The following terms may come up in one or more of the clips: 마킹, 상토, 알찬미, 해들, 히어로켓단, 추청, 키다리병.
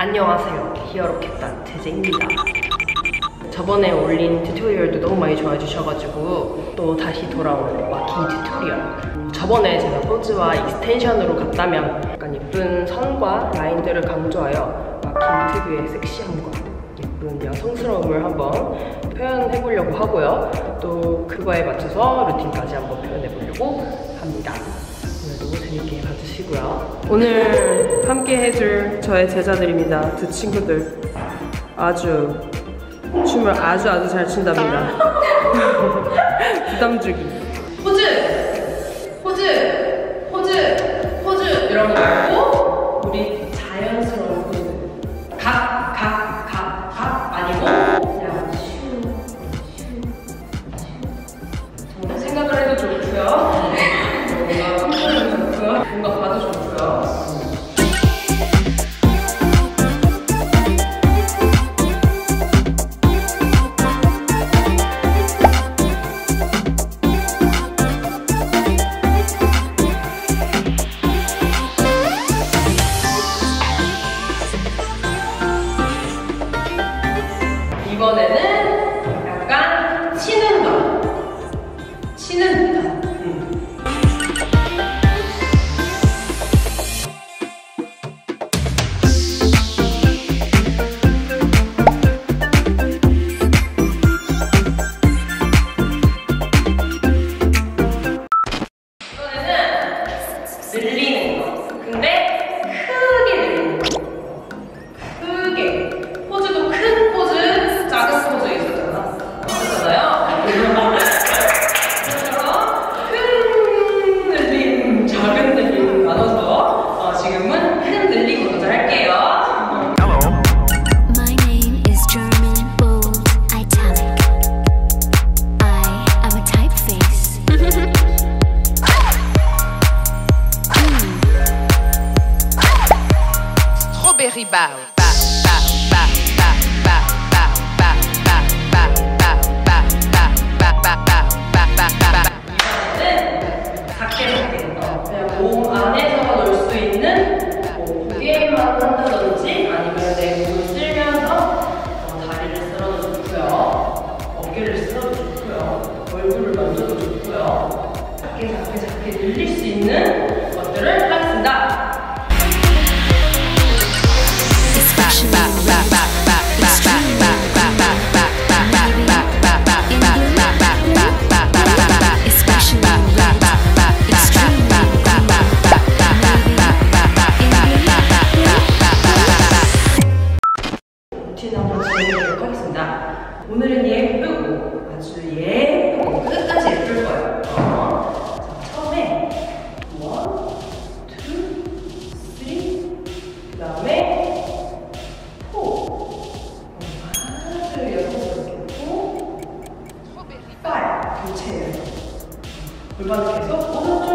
안녕하세요, 히어로켓단 제재입니다. 저번에 올린 튜토리얼도 너무 많이 좋아해 주셔가지고 또 다시 돌아온 마킹 튜토리얼, 저번에 제가 포즈와 익스텐션으로 갔다면 약간 예쁜 선과 라인들을 강조하여 마킹 특유의 섹시함과 예쁜 여성스러움을 한번 표현해 보려고 하고요, 또 그거에 맞춰서 루틴까지 한번 표현해 보려고 합니다. 재밌게 봐주시고요. 오늘 함께 해줄 저의 제자들입니다. 두 친구들 아주 춤을 아주 잘 춘답니다. 부담주기 포즈 이런 거 말고 우리 자연스러운 포즈, 각 아니고 그냥 슈 생각을 해도 좋고요. 뭔가 봐도 좋고요. 이번에는 약간 치는 거. 늘리는 거. 근데 크게 늘리는 거. 크게. 포즈도 큰 포즈, 작은 포즈 있었잖아요. 그래서 큰 늘림, 작은 늘림 나눠서 지금은 큰 늘림 먼저 할게요. Bow. 오늘은 예쁘고 아주 예쁘고 끝까지 예쁠 거예요. 자, 처음에 1, 2, 3 그다음에 4 아주 여성스럽게 5 교체해요. 골반 계속 오른쪽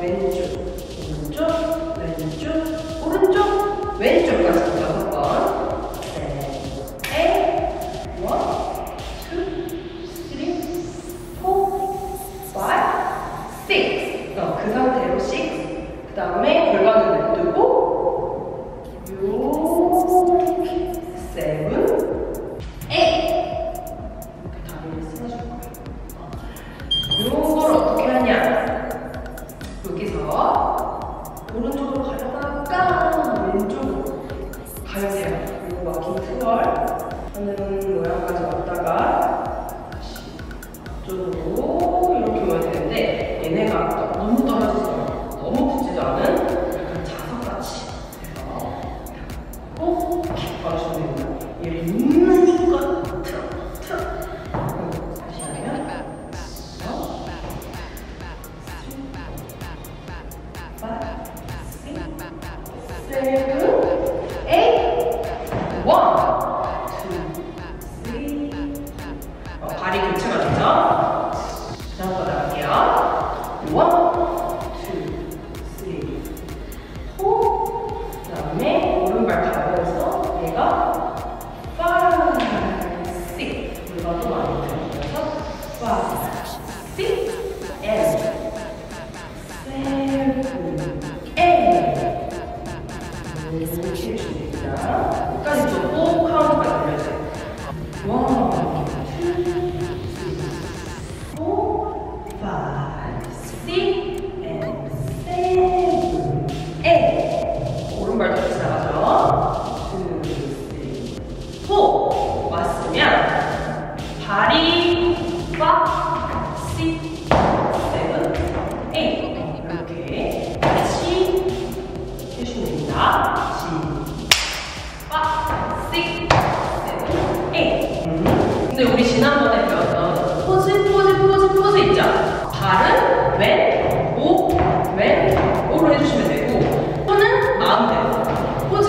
왼쪽 오른쪽 왼쪽 오른쪽 왼쪽까지 6번. 그 상태로 6, 그 다음에 골반을 냅두고 6, 7, 8 이렇게 다리를 쓸어줄 거예요. 요걸 어떻게 하냐, 여기서 오른쪽으로 가려다가 왼쪽으로 가야 돼요. 그리고 마킹 트월 하는 모양까지 왔다가 다시 앞쪽으로 이렇게 와야 되는데 얘네가 너무 떨어지죠. 너무 붙지도 않은 약간 자석같이 꼭 봐주시면 됩니다. 얘를 있는 순간 틀어 다시 하면 5, 6, 7, 8 1, 2, 3 발이 교체가 됐죠? 그 다음 거 나갈게요. 1, 2, 3, 4 그 다음에 오른발 가면서 얘가 5, 6 골반도 많이 들어가면서 5, 6, 7, 8 이렇게 해주시면 됩니다. 호 왔으면 발이 꽉 6, 7, 8 이렇게 다시 해주시면 됩니다. 시작 6, 7, 8 근데 우리 지난번에 배웠던 포즈 있죠? 발은 왼, 오, 왼, 오로 해주시면 되고 손은 마음대로 포즈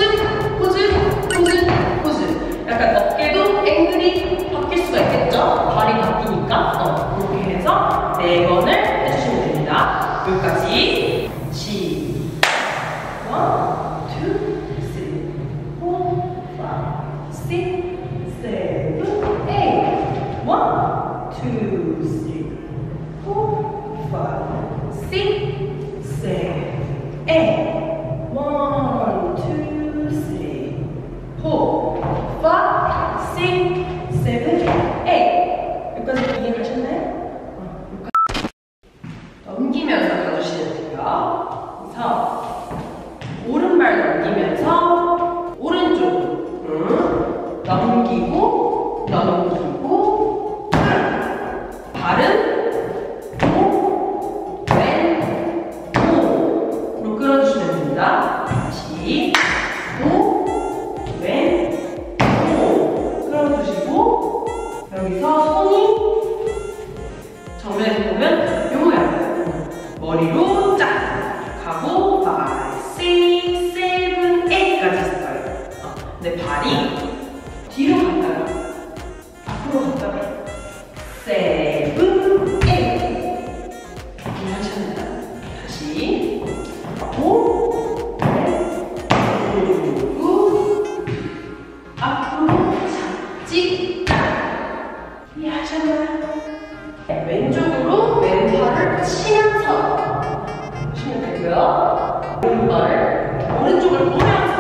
약간 어깨도 앵글이 바뀔 수가 있겠죠? 발이 바뀌니까 그렇게 해서 4번을 해주시면 됩니다. 여기까지 시작 1, 2, 3, 4, 5, 6, 7, 8 1, 2, 3, 4, 5, 6, 7, 8 1, 2, 3, 4, 5, 6, 7, 8 여기까지 이해하셨나요? 넘기면서 가주시면 돼요. 그래서 오른발 넘기면서 오른쪽 넘기고 발은 오, 왼, 오로 끌어주시면 됩니다. 다시 오, 왼, 오 끌어주시고 여기서 손이 정면에서 보면 요 모양 머리로 쫙 가고 5, 6, 7, 8까지 했어요. 근데 발이 뒤로 갔다가 앞으로 갔다가 7, 8 이해하셨나요? 다시 5, 6 앞으로 잡지 이해하셨나요? 왼쪽으로 왼팔을 치면서 하시면 되고요. 오른쪽을 보면서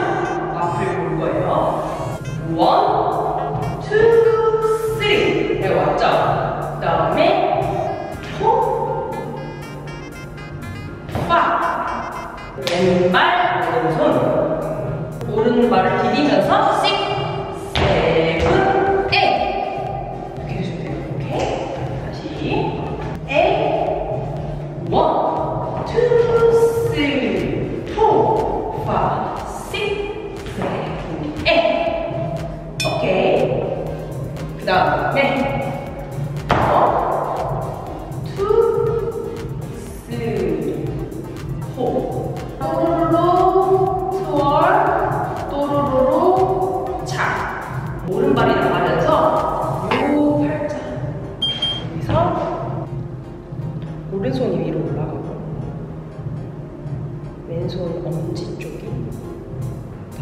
앞을 볼 거예요. 1, 2, 3 네, 왔죠? 그 다음에 4, 5 왼발, 오른손 오른발을 디디면서 6, 7, 8 이렇게 해주면 돼요. 오케이? 다시 8, 1, 2, 3, 4, 5, 6, 7, 8 오케이? 그 다음에 1, 2, 3, 4 또로로로 서얼 또로로로 차 오른발이 나가면서 요 팔자 여기서 오른손이 위로 올라가고 왼손 엄지 쪽이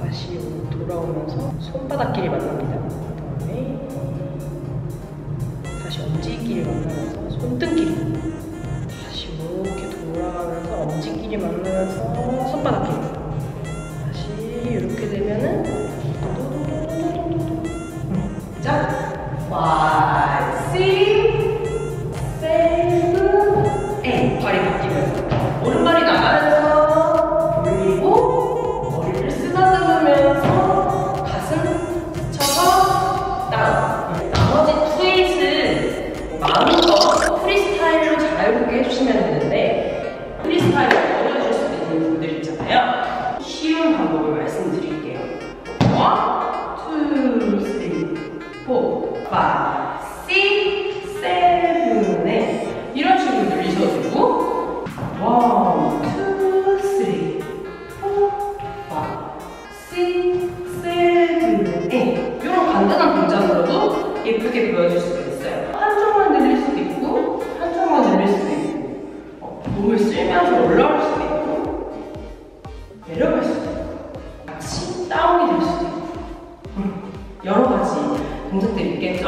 다시 돌아오면서 손바닥끼리 만납니다. 그 다음에 다시 엄지끼리 만나면서 손등끼리 다시 이렇게 돌아가면서 엄지끼리 만나면서 손바닥끼리 다시 이렇게 되면은 자, 5, 6, 7, 8 발이 바뀌면서 오른발이 나가면서 돌리고 머리를 쓰다듬으면서 가슴 스쳐서 다운 나머지 트윗은 마음껏 프리스타일로 자유롭게 해주시면 되는데 프리스타일을 어려워질 수도 있는 분들 있잖아요. 쉬운 방법을 말씀드릴게요. 1, 2, 3, 4, 5, 6, 7, 8 이런 식으로 늘리셔도 되고 1, 2, 3, 4, 5, 6, 7, 8 이런 간단한 동작으로도 예쁘게 보여줄 수가 있어요. 한쪽만 늘릴 수도 있고 한쪽만 늘릴 수도 있고 몸을 쓸면서 올라올 수도 있고 내려갈 수도 있고 같이 다운이 될 수도 있고 여러 가지 동작들이 있겠죠?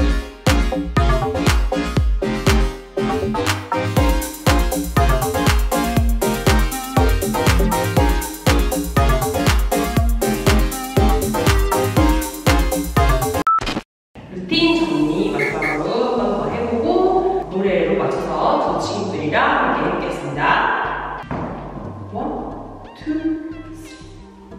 루틴 정리 마지막으로 한번 해보고 노래로 맞춰서 저 친구들이랑 함께 해보겠습니다. 1, 2, 3 4, 5, 6, 7, 8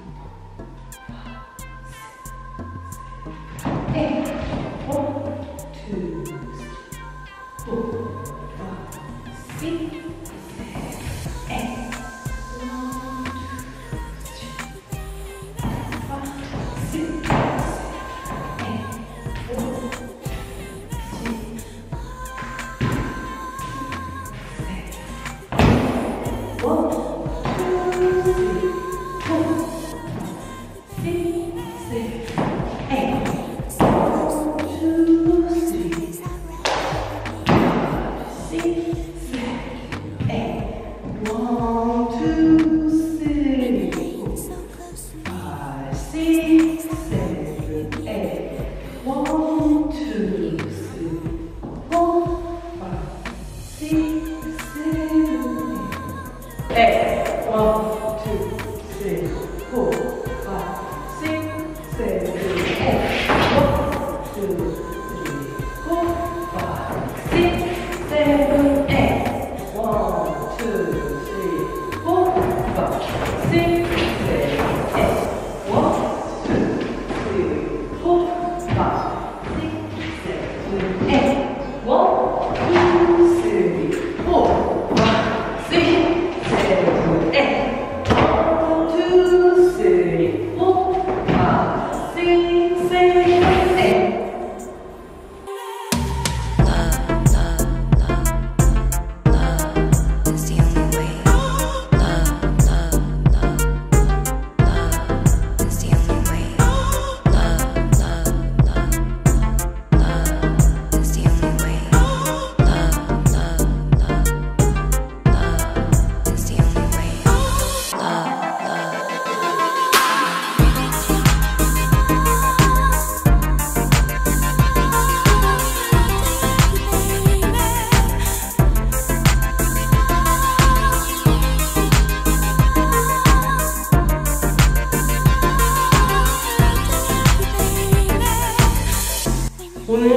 오늘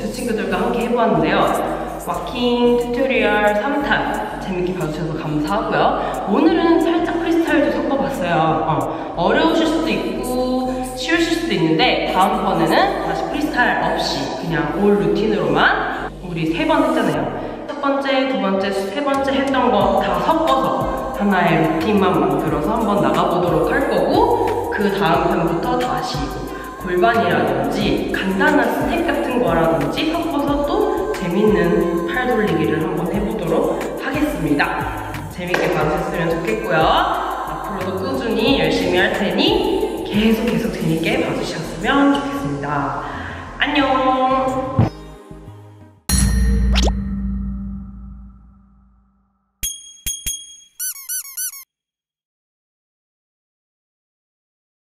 두 친구들과 함께 해보았는데요. 워킹 튜토리얼 3탄 재밌게 봐주셔서 감사하고요. 오늘은 살짝 프리스타일도 섞어봤어요. 어려우실 수도 있고 쉬우실 수도 있는데 다음번에는 다시 프리스타일 없이 그냥 올 루틴으로만 우리 3번 했잖아요. 첫 번째, 두 번째, 세 번째 했던 거 다 섞어서 하나의 루틴만 만들어서 한번 나가보도록 할 거고, 그 다음 편부터 다시 골반이라든지 간단한 스텝 같은 거라든지 섞어서 또 재밌는 팔 돌리기를 한번 해보도록 하겠습니다. 재밌게 봐주셨으면 좋겠고요. 앞으로도 꾸준히 열심히 할 테니 계속 재밌게 봐주셨으면 좋겠습니다. 안녕!